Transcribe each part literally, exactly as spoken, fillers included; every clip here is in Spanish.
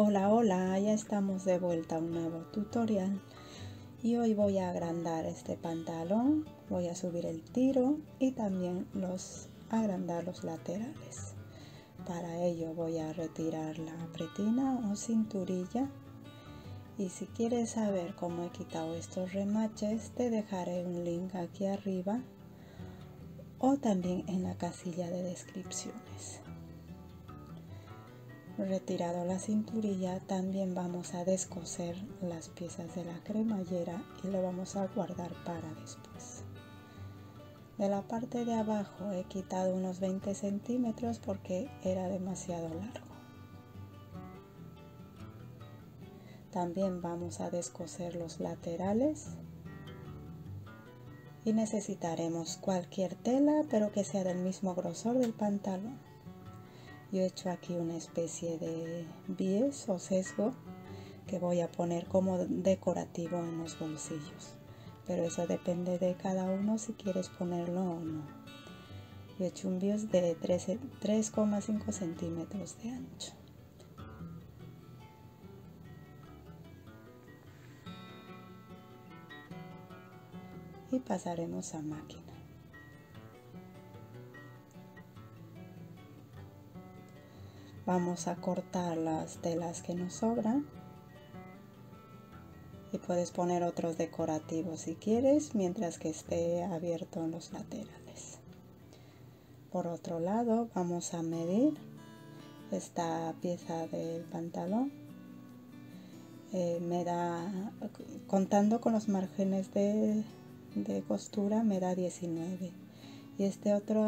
Hola, hola, ya estamos de vuelta a un nuevo tutorial y hoy voy a agrandar este pantalón, voy a subir el tiro y también los agrandar los laterales. Para ello voy a retirar la pretina o cinturilla y si quieres saber cómo he quitado estos remaches te dejaré un link aquí arriba o también en la casilla de descripciones. Retirado la cinturilla, también vamos a descoser las piezas de la cremallera y lo vamos a guardar para después. De la parte de abajo he quitado unos veinte centímetros porque era demasiado largo. También vamos a descoser los laterales y necesitaremos cualquier tela pero que sea del mismo grosor del pantalón. Yo he hecho aquí una especie de bies o sesgo que voy a poner como decorativo en los bolsillos. Pero eso depende de cada uno si quieres ponerlo o no. Yo he hecho un bies de tres coma cinco centímetros de ancho. Y pasaremos a máquina. Vamos a cortar las telas que nos sobran y puedes poner otros decorativos si quieres mientras que esté abierto en los laterales. Por otro lado vamos a medir esta pieza del pantalón. Eh, me da, contando con los márgenes de, de costura me da diecinueve y este otro,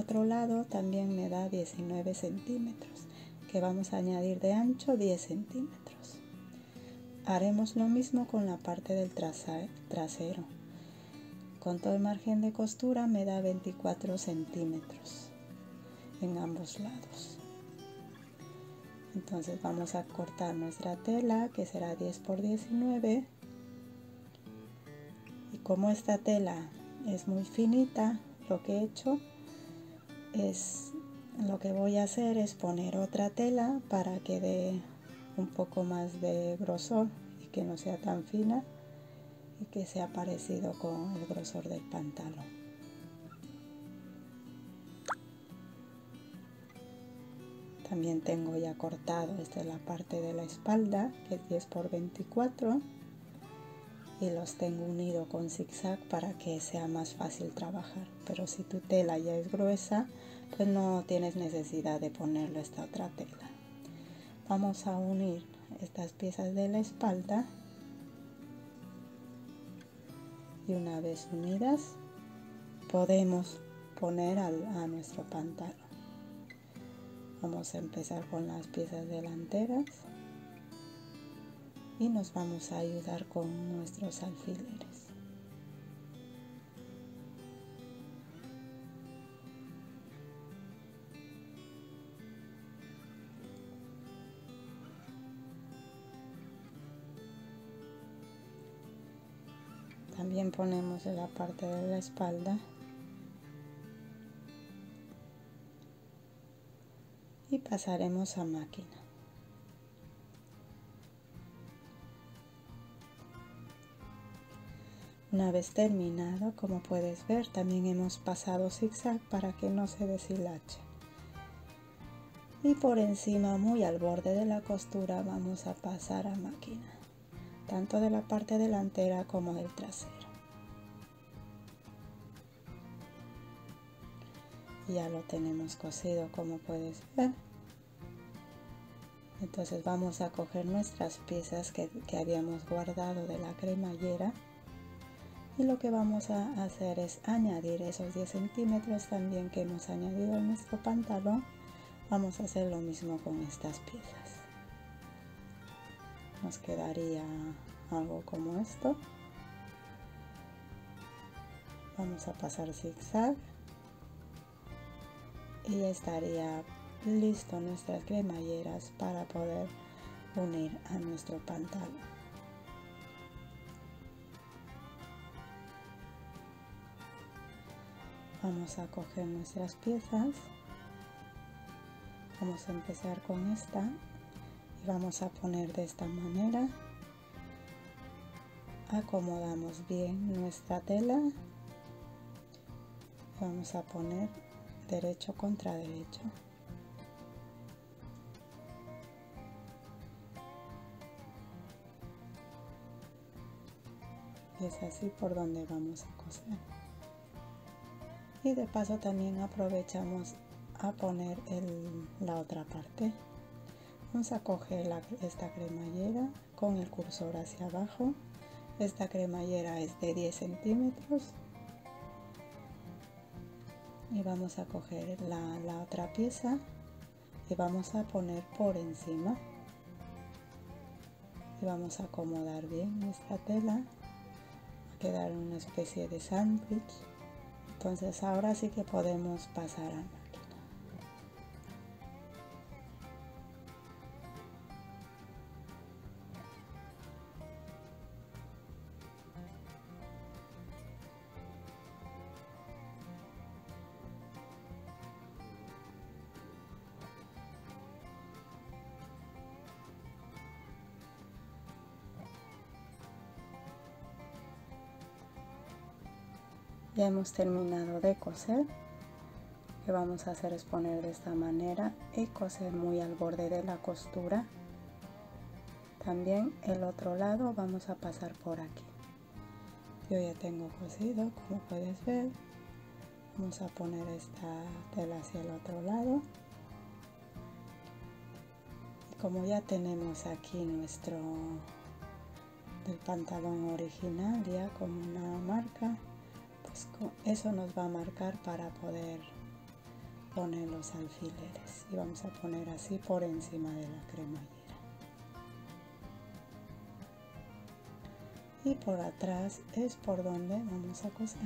otro lado también me da diecinueve centímetros. Que vamos a añadir de ancho diez centímetros. Haremos lo mismo con la parte del trasero. Con todo el margen de costura me da veinticuatro centímetros en ambos lados. Entonces vamos a cortar nuestra tela que será diez por diecinueve. Y como esta tela es muy finita, lo que he hecho es... Lo que voy a hacer es poner otra tela para que dé un poco más de grosor y que no sea tan fina y que sea parecido con el grosor del pantalón. También tengo ya cortado, esta es la parte de la espalda que es diez por veinticuatro y los tengo unido con zigzag para que sea más fácil trabajar, pero si tu tela ya es gruesa pues no tienes necesidad de ponerle esta otra tela. Vamos a unir estas piezas de la espalda y una vez unidas podemos poner al, a nuestro pantalón. Vamos a empezar con las piezas delanteras y nos vamos a ayudar con nuestros alfileres. También ponemos en la parte de la espalda y pasaremos a máquina. Una vez terminado, como puedes ver, también hemos pasado zigzag para que no se deshilache. Y por encima, muy al borde de la costura, vamos a pasar a máquina, tanto de la parte delantera como del trasero. Ya lo tenemos cosido, como puedes ver. Entonces vamos a coger nuestras piezas que, que habíamos guardado de la cremallera. Y lo que vamos a hacer es añadir esos diez centímetros también que hemos añadido a nuestro pantalón. Vamos a hacer lo mismo con estas piezas. Nos quedaría algo como esto. Vamos a pasar zigzag y ya estaría listo nuestras cremalleras para poder unir a nuestro pantalón. Vamos a coger nuestras piezas, vamos a empezar con esta Vamos a poner de esta manera. Acomodamos bien nuestra tela. Vamos a poner derecho contra derecho. Y es así por donde vamos a coser. Y de paso también aprovechamos a poner el, la otra parte. Vamos a coger la, esta cremallera con el cursor hacia abajo. Esta cremallera es de diez centímetros. Y vamos a coger la, la otra pieza y vamos a poner por encima. Y vamos a acomodar bien nuestra tela. Quedar una especie de sándwich. Entonces ahora sí que podemos pasar a máquina. Ya hemos terminado de coser. Lo que vamos a hacer es poner de esta manera y coser muy al borde de la costura. También el otro lado vamos a pasar por aquí. Yo ya tengo cosido, como puedes ver. Vamos a poner esta tela hacia el otro lado. Y como ya tenemos aquí nuestro del pantalón original ya con una marca, eso nos va a marcar para poder poner los alfileres, y vamos a poner así por encima de la cremallera. Y por atrás es por donde vamos a coser.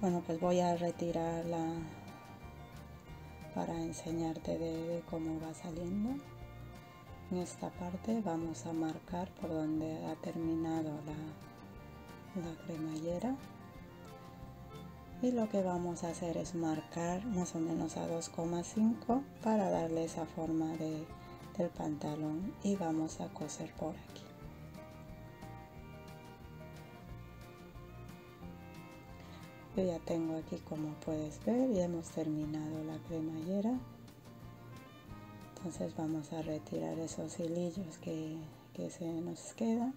Bueno, pues voy a retirarla para enseñarte de, de cómo va saliendo. En esta parte vamos a marcar por donde ha terminado la, la cremallera. Y lo que vamos a hacer es marcar más o menos a dos coma cinco para darle esa forma de, del pantalón, y vamos a coser por aquí. Yo ya tengo aquí, como puedes ver, ya hemos terminado la cremallera. Entonces vamos a retirar esos hilillos que, que se nos quedan.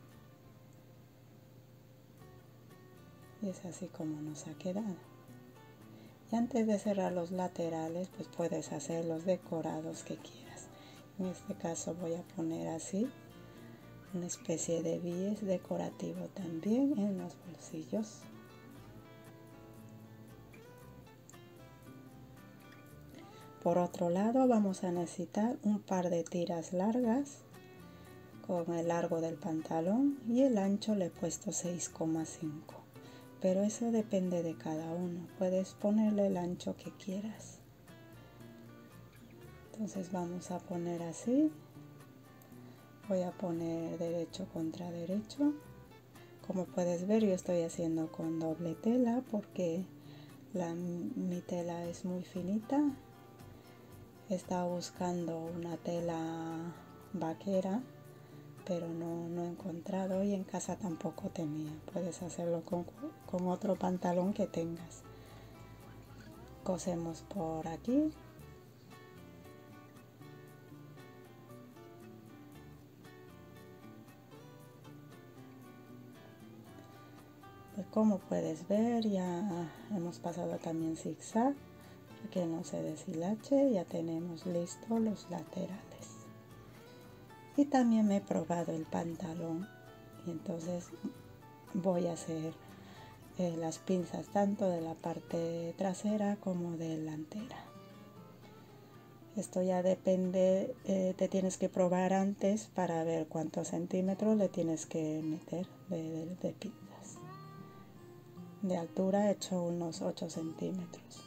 Y es así como nos ha quedado. Y antes de cerrar los laterales, pues puedes hacer los decorados que quieras. En este caso voy a poner así una especie de bies decorativo también en los bolsillos. Por otro lado vamos a necesitar un par de tiras largas con el largo del pantalón, y el ancho le he puesto seis coma cinco, pero eso depende de cada uno, puedes ponerle el ancho que quieras. Entonces vamos a poner así, voy a poner derecho contra derecho. Como puedes ver, yo estoy haciendo con doble tela porque la, mi tela es muy finita. Estaba buscando una tela vaquera, pero no, no he encontrado, y en casa tampoco tenía. Puedes hacerlo con, con otro pantalón que tengas. Cosemos por aquí. Pues como puedes ver, ya hemos pasado también zigzag, que no se deshilache. Ya tenemos listos los laterales, y también me he probado el pantalón, y entonces voy a hacer eh, las pinzas tanto de la parte trasera como delantera. Esto ya depende, eh, te tienes que probar antes para ver cuántos centímetros le tienes que meter de, de, de pinzas. De altura he hecho unos ocho centímetros.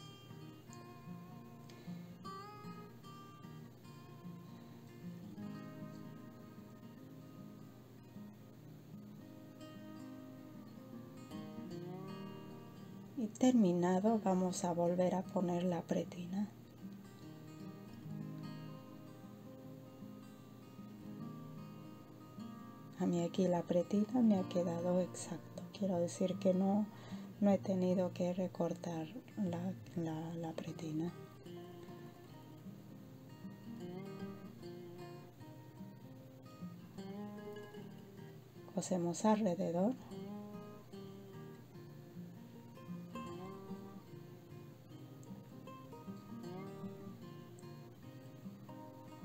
y terminado vamos a volver a poner la pretina. A mí aquí la pretina me ha quedado exacto, quiero decir que no, no he tenido que recortar la, la, la pretina. Cosemos alrededor.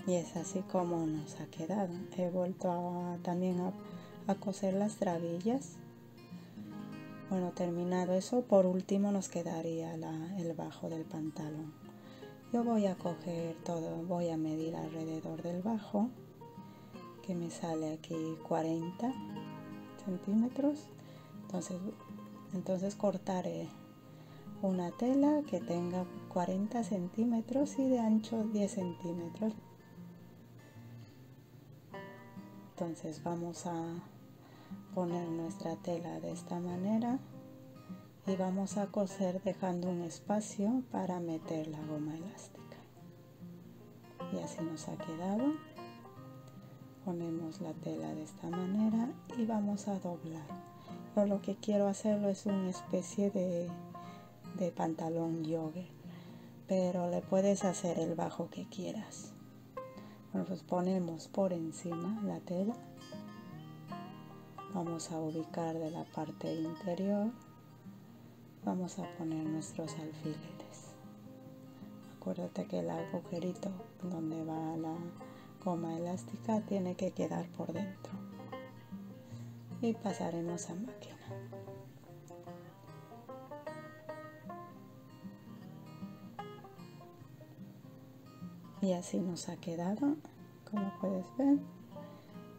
Y es así como nos ha quedado. He vuelto a, también a, a coser las trabillas. Bueno, terminado eso, por último nos quedaría la, el bajo del pantalón. Yo voy a coger todo, voy a medir alrededor del bajo, que me sale aquí cuarenta centímetros. Entonces, entonces cortaré una tela que tenga cuarenta centímetros y de ancho diez centímetros. Entonces vamos a poner nuestra tela de esta manera y vamos a coser dejando un espacio para meter la goma elástica. Y así nos ha quedado. Ponemos la tela de esta manera y vamos a doblar. Yo lo que quiero hacerlo es una especie de, de pantalón jogger, pero le puedes hacer el bajo que quieras. Nos ponemos por encima la tela, vamos a ubicar de la parte interior, vamos a poner nuestros alfileres. Acuérdate que el agujerito donde va la goma elástica tiene que quedar por dentro y pasaremos a máquina. Y así nos ha quedado, como puedes ver,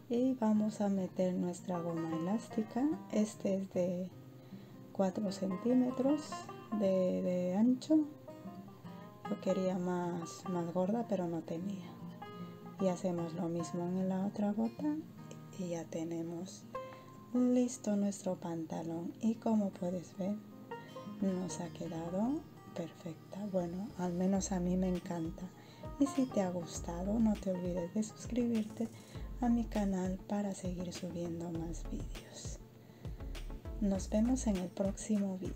y vamos a meter nuestra goma elástica. Este es de cuatro centímetros de, de ancho. Yo quería más, más gorda pero no tenía, y hacemos lo mismo en la otra bota y ya tenemos listo nuestro pantalón, y como puedes ver nos ha quedado perfecta. Bueno, al menos a mí me encanta. Y si te ha gustado, no te olvides de suscribirte a mi canal para seguir subiendo más vídeos. Nos vemos en el próximo vídeo.